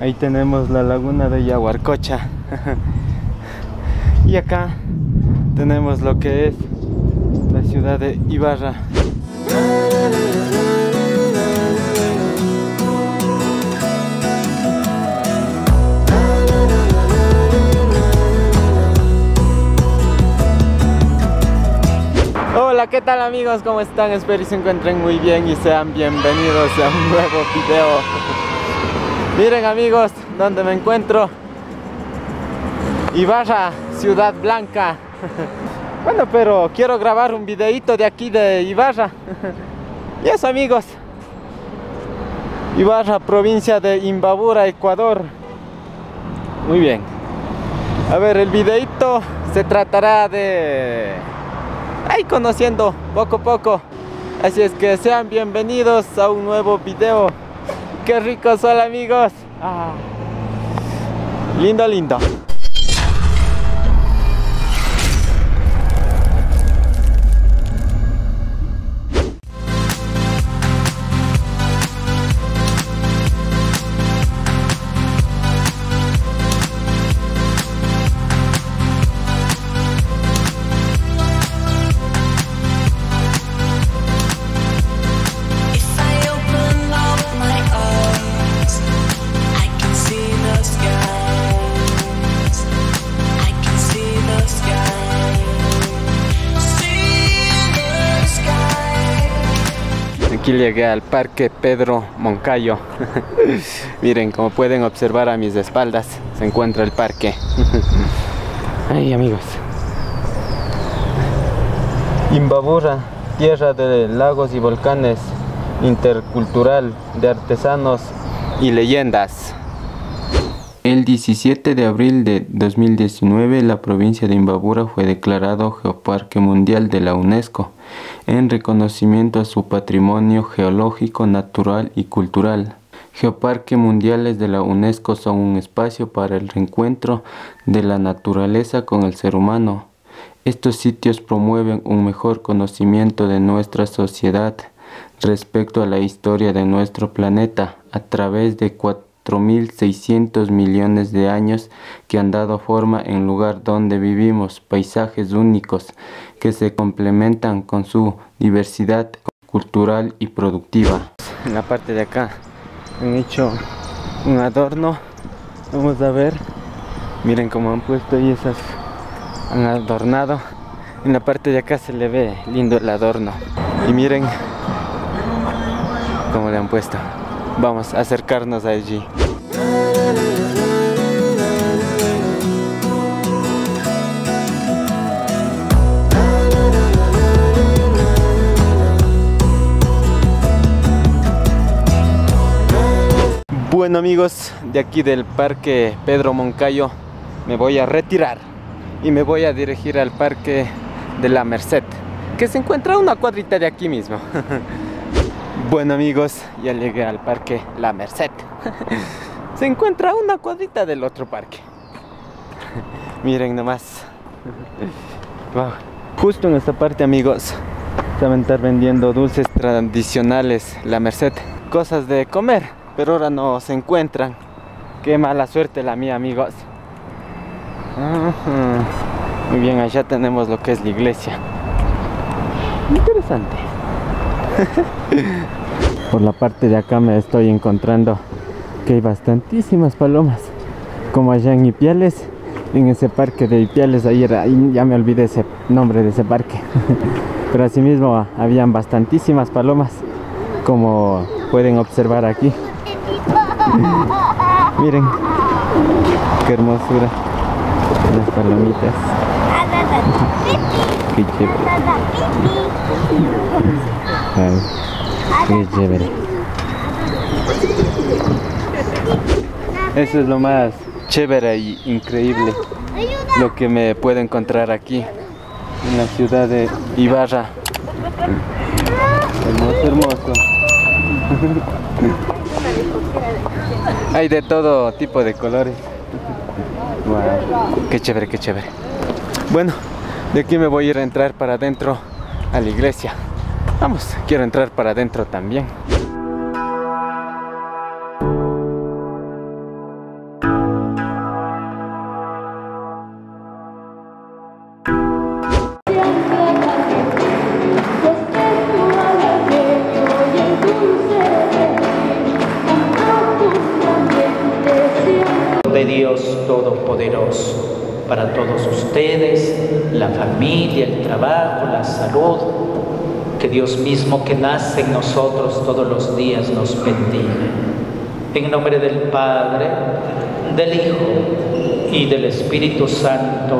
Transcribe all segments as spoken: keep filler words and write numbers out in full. Ahí tenemos la laguna de Yahuarcocha. Y acá tenemos lo que es la ciudad de Ibarra. Hola, ¿qué tal amigos? ¿Cómo están? Espero que se encuentren muy bien y sean bienvenidos a un nuevo video. Miren amigos, ¿dónde me encuentro? Ibarra, Ciudad Blanca. Bueno, pero quiero grabar un videito de aquí de Ibarra. Y eso amigos, Ibarra, provincia de Imbabura, Ecuador. Muy bien. A ver, el videito se tratará de... ahí conociendo poco a poco. Así es que sean bienvenidos a un nuevo video. Qué rico sol amigos. Ah. Lindo, lindo. Aquí llegué al parque Pedro Moncayo. Miren, como pueden observar a mis espaldas, se encuentra el parque. Ay amigos, Imbabura, tierra de lagos y volcanes, intercultural, de artesanos y leyendas. El diecisiete de abril de dos mil diecinueve, la provincia de Imbabura fue declarado Geoparque Mundial de la UNESCO, en reconocimiento a su patrimonio geológico, natural y cultural. Geoparques mundiales de la UNESCO son un espacio para el reencuentro de la naturaleza con el ser humano. Estos sitios promueven un mejor conocimiento de nuestra sociedad respecto a la historia de nuestro planeta a través de cuatro cuatro mil seiscientos millones de años que han dado forma en lugar donde vivimos, paisajes únicos que se complementan con su diversidad cultural y productiva. En la parte de acá han hecho un adorno, vamos a ver, miren cómo han puesto y esas han adornado. En la parte de acá se le ve lindo el adorno y miren cómo le han puesto. Vamos a acercarnos a allí. Bueno amigos, de aquí del parque Pedro Moncayo me voy a retirar y me voy a dirigir al parque de La Merced, que se encuentra a una cuadrita de aquí mismo. Bueno amigos, ya llegué al parque La Merced. Se encuentra una cuadrita del otro parque. Miren nomás. Wow. Justo en esta parte amigos, saben estar vendiendo dulces tradicionales La Merced. Cosas de comer, pero ahora no se encuentran. Qué mala suerte la mía amigos. Uh-huh. Muy bien, allá tenemos lo que es la iglesia. Interesante. Por la parte de acá me estoy encontrando que hay bastantísimas palomas, como allá en Ipiales, en ese parque de Ipiales ayer, ahí ya me olvidé ese nombre de ese parque, pero asimismo habían bastantísimas palomas, como pueden observar aquí. Miren, qué hermosura, las palomitas. Qué chévere. Ay, qué chévere. Eso es lo más chévere y increíble, lo que me puedo encontrar aquí en la ciudad de Ibarra. Hermoso, hermoso. Hay de todo tipo de colores. Wow, qué chévere, qué chévere. Bueno, de aquí me voy a ir a entrar para adentro a la iglesia. Vamos, quiero entrar para adentro también. de Dios Todopoderoso, para todos ustedes, la familia, el trabajo, la salud, que Dios mismo que nace en nosotros todos los días nos bendiga. En nombre del Padre, del Hijo y del Espíritu Santo.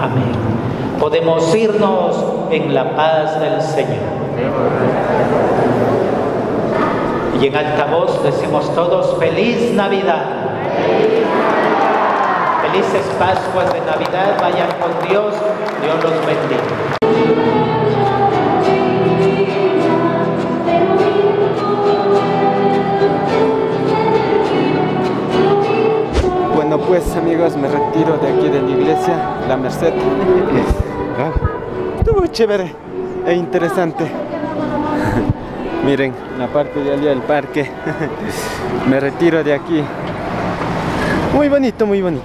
Amén. Podemos irnos en la paz del Señor. Y en alta voz decimos todos, ¡Feliz Navidad! Felices Pascuas de Navidad, vayan con Dios, Dios los bendiga. Bueno, pues amigos, me retiro de aquí de la iglesia, La Merced. Estuvo chévere e interesante. Miren, la parte de allá del parque. Me retiro de aquí. Muy bonito, muy bonito.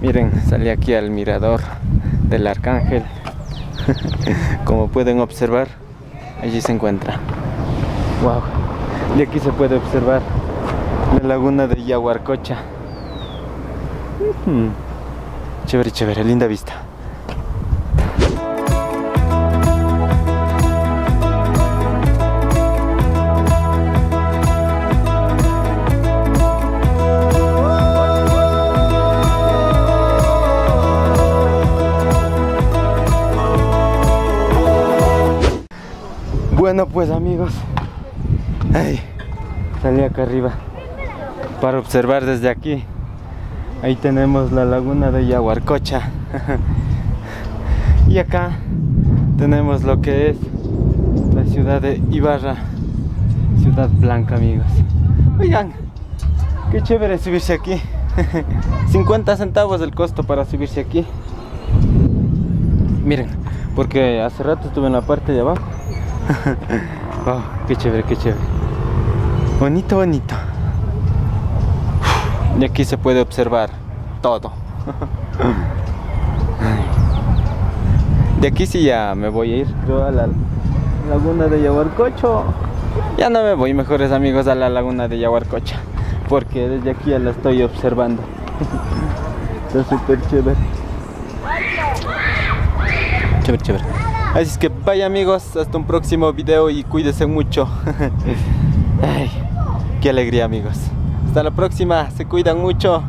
Miren, salí aquí al mirador del Arcángel. Como pueden observar, allí se encuentra. Wow. Y aquí se puede observar la laguna de Yahuarcocha. Mm-hmm. Chévere, chévere, linda vista. Bueno pues amigos, ay, salí acá arriba para observar desde aquí. Ahí tenemos la laguna de Yahuarcocha. Y acá tenemos lo que es la ciudad de Ibarra, ciudad blanca amigos. Oigan, qué chévere subirse aquí. cincuenta centavos el costo para subirse aquí. Miren, porque hace rato estuve en la parte de abajo. Wow, qué chévere, qué chévere. Bonito, bonito. Y aquí se puede observar todo. De aquí sí ya me voy a ir, creo, a la laguna de Yahuarcocha. Ya no me voy, mejores amigos, a la laguna de Yahuarcocha, porque desde aquí ya la estoy observando. Está súper chévere. Chévere, chévere. Así es que vaya amigos, hasta un próximo video y cuídense mucho. Ay, qué alegría amigos. Hasta la próxima, se cuidan mucho.